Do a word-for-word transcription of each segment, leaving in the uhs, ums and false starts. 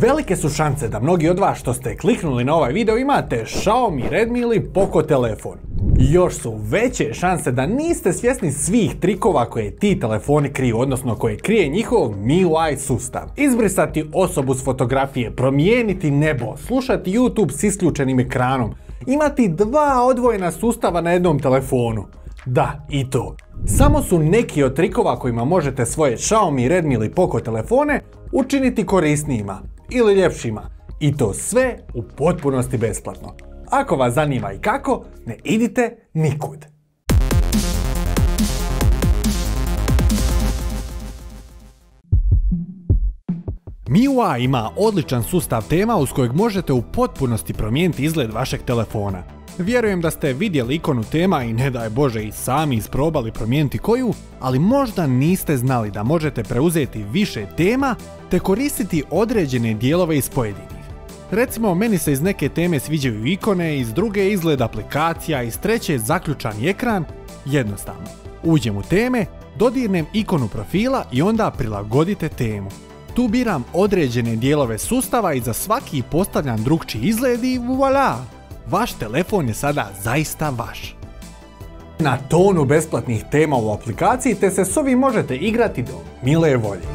Velike su šanse da mnogi od vas što ste kliknuli na ovaj video imate Xiaomi, Redmi ili Poco telefon. Još su veće šanse da niste svjesni svih trikova koje ti telefoni kriju, odnosno koje krije njihov M I U I sustav. Izbrisati osobu s fotografije, promijeniti nebo, slušati YouTube s isključenim ekranom, imati dva odvojena sustava na jednom telefonu. Da, i to. Samo su neki od trikova kojima možete svoje Xiaomi, Redmi ili Poco telefone učiniti korisnijima ili ljepšima. I to sve u potpunosti besplatno. Ako vas zanima i kako, ne idite nikud. M I U I ima odličan sustav tema uz kojeg možete u potpunosti promijeniti izgled vašeg telefona. Vjerujem da ste vidjeli ikonu tema i ne daj Bože i sami isprobali promijeniti koju, ali možda niste znali da možete preuzeti više tema te koristiti određene dijelove iz pojedinih. Recimo, meni se iz neke teme sviđaju ikone, iz druge izgled aplikacija, iz treće zaključan ekran. Jednostavno, uđem u teme, dodirnem ikonu profila i onda prilagodite temu. Tu biram određene dijelove sustava i za svaki postavljam drukčiji izgled i voilà! Vaš telefon je sada zaista vaš. Na tonu besplatnih tema u aplikaciji te se s ovim možete igrati do mile volje.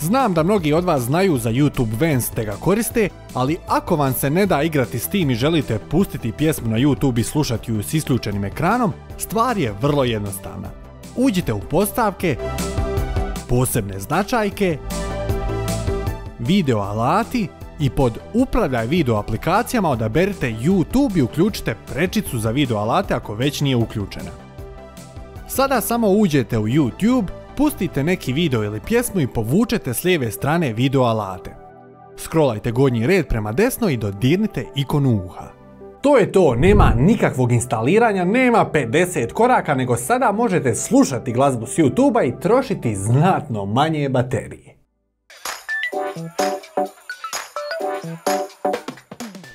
Znam da mnogi od vas znaju za YouTube Vanced te ga koriste, ali ako vam se ne da igrati s tim i želite pustiti pjesmu na YouTube i slušati ju s isključenim ekranom, stvar je vrlo jednostavna. Uđite u postavke, posebne značajke, video alati i pod upravljaj video aplikacijama odaberite YouTube i uključite prečicu za video alate ako već nije uključena. Sada samo uđete u YouTube, pustite neki video ili pjesmu i povučete s lijeve strane video alate. Scrollajte gornji red prema desno i dodirnite ikonu uha. To je to, nema nikakvog instaliranja, nema pedeset koraka, nego sada možete slušati glazbu s YouTube-a i trošiti znatno manje baterije.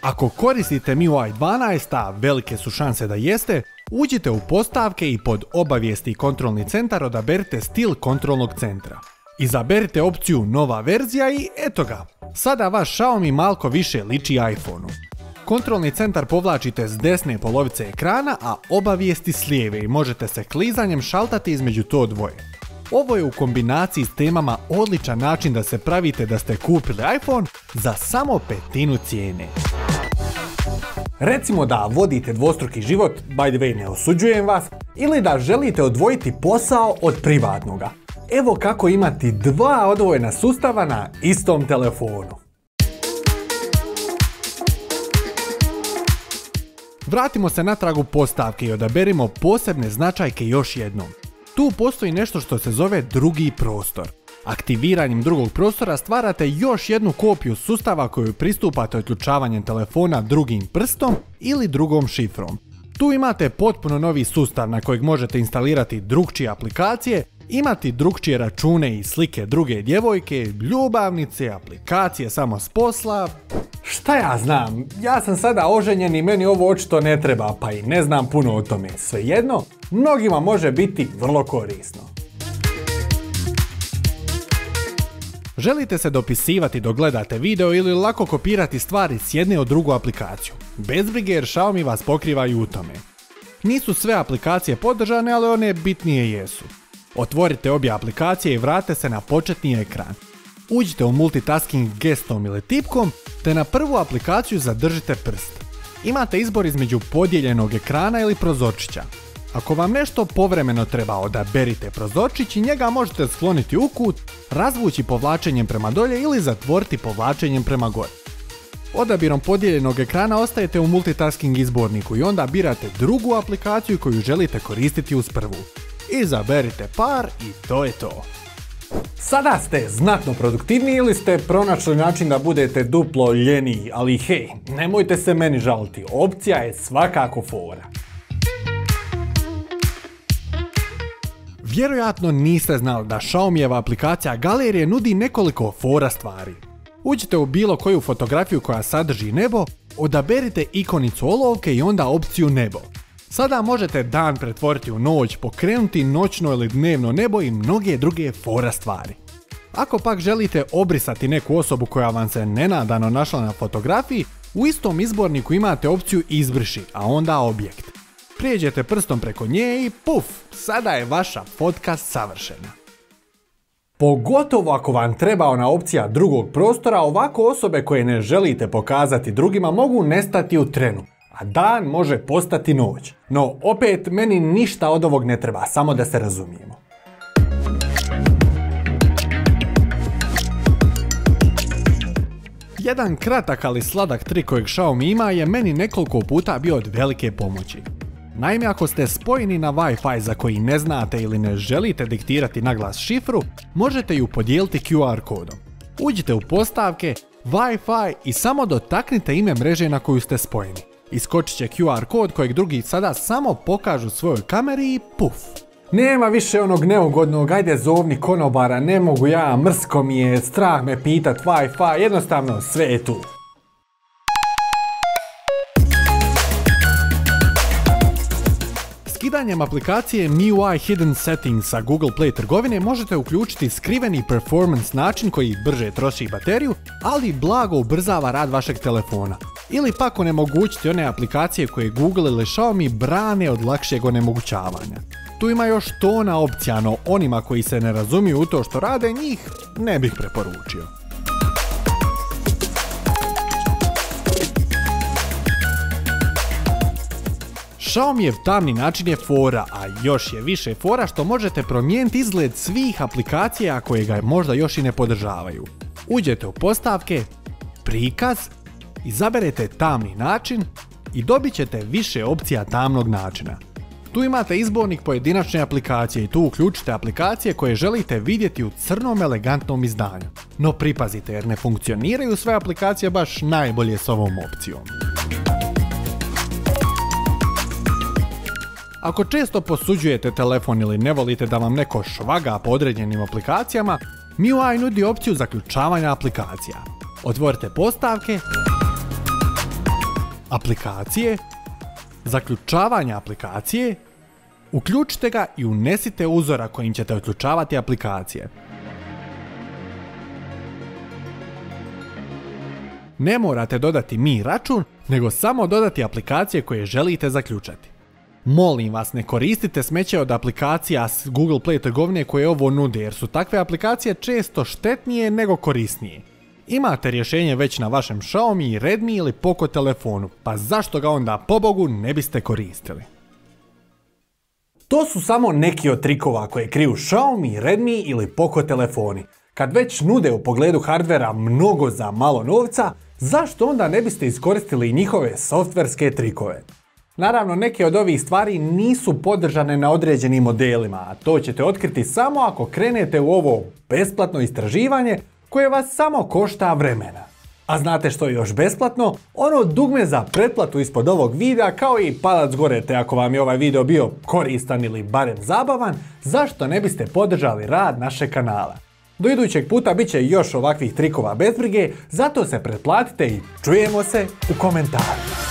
Ako koristite M I U I dvanaest, a velike su šanse da jeste, uđite u postavke i pod obavijesti i kontrolni centar odaberite stil kontrolnog centra. Izaberite opciju nova verzija i eto ga, sada vaš Xiaomi malko više liči iPhone-u. Kontrolni centar povlačite s desne polovice ekrana, a obavijesti s lijeve i možete se klizanjem šaltati između to dvoje. Ovo je u kombinaciji s temama odličan način da se pravite da ste kupili iPhone za samo petinu cijene. Recimo da vodite dvostruki život, by the way ne osuđujem vas, ili da želite odvojiti posao od privatnoga. Evo kako imati dva odvojena sustava na istom telefonu. Vratimo se natrag u postavke i odaberimo posebne značajke još jednom. Tu postoji nešto što se zove drugi prostor. Aktiviranjem drugog prostora stvarate još jednu kopiju sustava koju pristupate otključavanjem telefona drugim prstom ili drugom šifrom. Tu imate potpuno novi sustav na kojeg možete instalirati drugčije aplikacije, imati drugčije račune i slike druge djevojke, ljubavnice, aplikacije samo s posla. Šta ja znam, ja sam sada oženjen i meni ovo očito ne treba, pa i ne znam puno o tome. Svejedno, mnogima može biti vrlo korisno. Želite se dopisivati dok gledate video ili lako kopirati stvari s jedne u drugu aplikaciju? Bez brige jer Xiaomi vas pokriva i u tome. Nisu sve aplikacije podržane, ali one bitnije jesu. Otvorite obje aplikacije i vratite se na početni ekran. Uđite u multitasking gestom ili tipkom, te na prvu aplikaciju zadržite prst. Imate izbor između podijeljenog ekrana ili prozorčića. Ako vam nešto povremeno treba, odaberite prozorčić i njega možete skloniti u kut, razvući povlačenjem prema dolje ili zatvoriti povlačenjem prema gore. Odabirom podijeljenog ekrana ostajete u multitasking izborniku i onda birate drugu aplikaciju koju želite koristiti uz prvu. Izaberite par i to je to. Sada ste znatno produktivniji ili ste pronašli način da budete duplo ljeniji, ali hej, nemojte se meni žaliti, opcija je svakako fora. Vjerojatno niste znali da Xiaomijeva aplikacija galerije nudi nekoliko fora stvari. Uđite u bilo koju fotografiju koja sadrži nebo, odaberite ikonicu olovke i onda opciju nebo. Sada možete dan pretvoriti u noć, pokrenuti noćno ili dnevno nebo i mnoge druge fora stvari. Ako pak želite obrisati neku osobu koja vam se nenadano našla na fotografiji, u istom izborniku imate opciju izbriši, a onda objekt. Prijeđete prstom preko nje i puf, sada je vaša fotka savršena. Pogotovo ako vam treba ona opcija drugog prostora, ovako osobe koje ne želite pokazati drugima mogu nestati u trenu, a dan može postati noć. No, opet, meni ništa od ovog ne treba, samo da se razumijemo. Jedan kratak ali sladak trik kojeg Xiaomi ima je meni nekoliko puta bio od velike pomoći. Naime, ako ste spojeni na Wi-Fi za koji ne znate ili ne želite diktirati naglas šifru, možete ju podijeliti Q R kodom. Uđite u postavke, Wi-Fi i samo dotaknite ime mreže na koju ste spojeni. Iskočit će Q R kod kojeg drugi sada samo pokažu svojoj kameri i puf. Nema više onog neugodnog, ajde zovni konobara, ne mogu ja, mrsko mi je, strah me pitat Wi-Fi, jednostavno sve je tu. Skidanjem aplikacije M I U I Hidden Settings sa Google Play trgovine možete uključiti skriveni performance način koji brže troši bateriju, ali blago ubrzava rad vašeg telefona. Ili pak onemogućiti one aplikacije koje Google ili Xiaomi brane od lakšeg onemogućavanja. Tu ima još tona opcija, no onima koji se ne razumiju u to što rade, njih ne bih preporučio. Xiaomijev tamni način je fora, a još je više fora što možete promijeniti izgled svih aplikacija koje ga možda još i ne podržavaju. Uđete u postavke, prikaz, izaberete tamni način i dobit ćete više opcija tamnog načina. Tu imate izbornik pojedinačne aplikacije i tu uključite aplikacije koje želite vidjeti u crnom elegantnom izdanju. No pripazite jer ne funkcioniraju sve aplikacije baš najbolje s ovom opcijom. Ako često posuđujete telefon ili ne volite da vam neko švaga po određenim aplikacijama, M I U I nudi opciju zaključavanja aplikacija. Otvorite postavke, aplikacije, zaključavanje aplikacije, uključite ga i unesite uzora kojim ćete otključavati aplikacije. Ne morate dodati mi račun, nego samo dodati aplikacije koje želite zaključati. Molim vas, ne koristite smeće od aplikacija s Google Play trgovine koje ovo nude, jer su takve aplikacije često štetnije nego korisnije. Imate rješenje već na vašem Xiaomi, Redmi ili Poco telefonu, pa zašto ga onda pobogu ne biste koristili? To su samo neki od trikova koje kriju Xiaomi, Redmi ili Poco telefoni. Kad već nude u pogledu hardvera mnogo za malo novca, zašto onda ne biste iskoristili njihove softverske trikove? Naravno, neke od ovih stvari nisu podržane na određenim modelima, a to ćete otkriti samo ako krenete u ovo besplatno istraživanje koje vas samo košta vremena. A znate što je još besplatno? Ono dugme za pretplatu ispod ovog videa, kao i palac gore, te ako vam je ovaj video bio koristan ili barem zabavan, zašto ne biste podržali rad našeg kanala? Do idućeg puta bit će još ovakvih trikova bez brige, zato se pretplatite i čujemo se u komentarima.